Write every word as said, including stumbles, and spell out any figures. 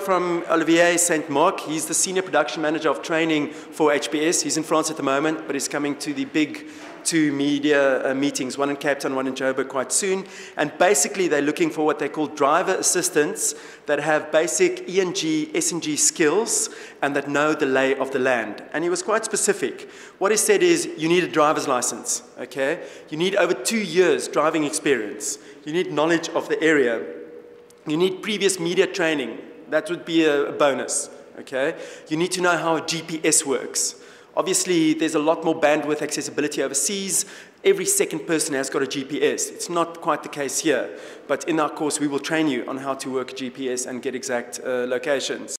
word from Olivier Saint-Marc. He's the Senior Production Manager of Training for H B S. He's in France at the moment, but he's coming to the big two media uh, meetings, one in Cape Town, one in Joburg quite soon. And basically, they're looking for what they call driver assistants that have basic E N G, S N G skills and that know the lay of the land. And he was quite specific. What he said is, you need a driver's license, okay? You need over two years driving experience. You need knowledge of the area. You need previous media training. That would be a bonus, okay? You need to know how a G P S works. Obviously, there's a lot more bandwidth accessibility overseas. Every second person has got a G P S. It's not quite the case here, but in our course, we will train you on how to work G P S and get exact uh, locations.